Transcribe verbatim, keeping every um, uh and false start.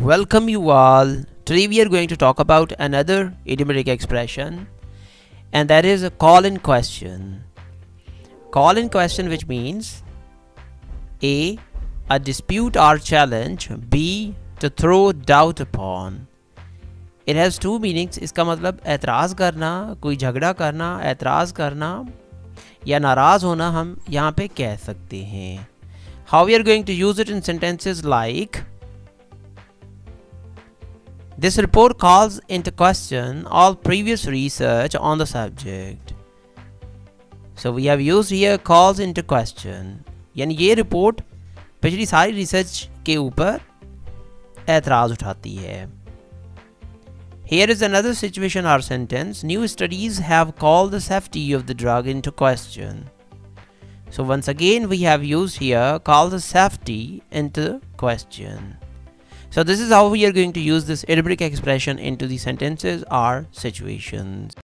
Welcome you all. Today we are going to talk about another idiomatic expression, and that is a call in question. Call in question, which means A. a dispute or challenge, B. to throw doubt upon. It has two meanings. इसका मतलब ऐतराज़ करना, कोई झगड़ा करना, ऐतराज़ करना या नाराज़ होना हम यहाँ पे कह सकते हैं. How we are going to use it in sentences like this report calls into question all previous research on the subject. So we have used here calls into question. यानी ये report पिछली सारी रिसर्च के ऊपर ऐतराज़ उठाती है. Here is another situation or sentence. New studies have called the safety of the drug into question. So once again we have used here call the safety into question. So this is how we are going to use this idiomatic expression into the sentences or situations.